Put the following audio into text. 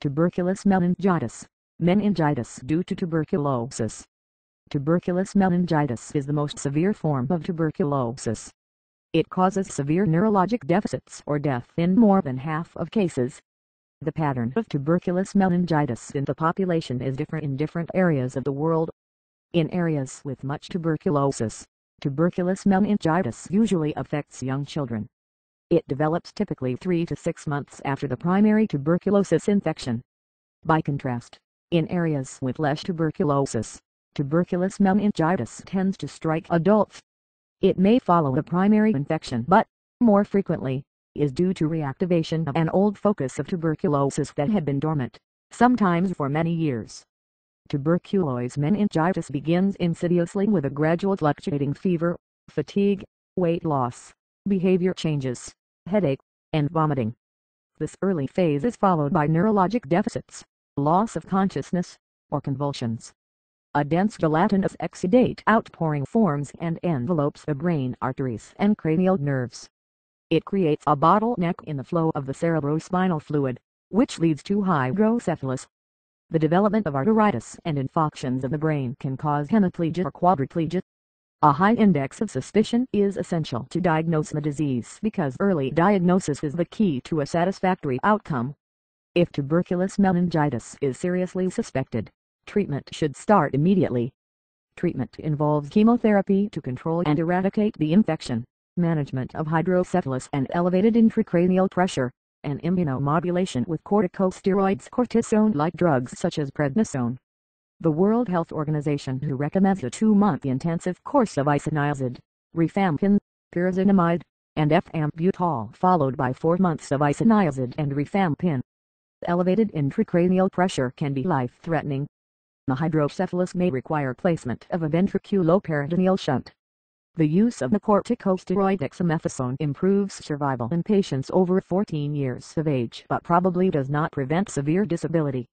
Tuberculous meningitis. Meningitis due to tuberculosis. Tuberculous meningitis is the most severe form of tuberculosis. It causes severe neurologic deficits or death in more than half of cases. The pattern of tuberculous meningitis in the population is different in different areas of the world. In areas with much tuberculosis, tuberculous meningitis usually affects young children. It develops typically 3 to 6 months after the primary tuberculosis infection. By contrast, in areas with less tuberculosis, tuberculous meningitis tends to strike adults. It may follow a primary infection but, more frequently, is due to reactivation of an old focus of tuberculosis that had been dormant, sometimes for many years. Tuberculous meningitis begins insidiously with a gradual fluctuating fever, fatigue, weight loss, behavior changes, headache, and vomiting. This early phase is followed by neurologic deficits, loss of consciousness, or convulsions. A dense gelatinous exudate outpouring forms and envelopes the brain arteries and cranial nerves. It creates a bottleneck in the flow of the cerebrospinal fluid, which leads to hydrocephalus. The development of arteritis and infarctions of the brain can cause hemiplegia or quadriplegia. A high index of suspicion is essential to diagnose the disease because early diagnosis is the key to a satisfactory outcome. If tuberculous meningitis is seriously suspected, treatment should start immediately. Treatment involves chemotherapy to control and eradicate the infection, management of hydrocephalus and elevated intracranial pressure, and immunomodulation with corticosteroids, cortisone-like drugs such as prednisone. The World Health Organization who recommends a 2-month intensive course of isoniazid, rifampin, pyrazinamide, and ethambutol followed by 4 months of isoniazid and rifampin. Elevated intracranial pressure can be life-threatening. The hydrocephalus may require placement of a ventriculoperitoneal shunt. The use of the corticosteroid dexamethasone improves survival in patients over 14 years of age but probably does not prevent severe disability.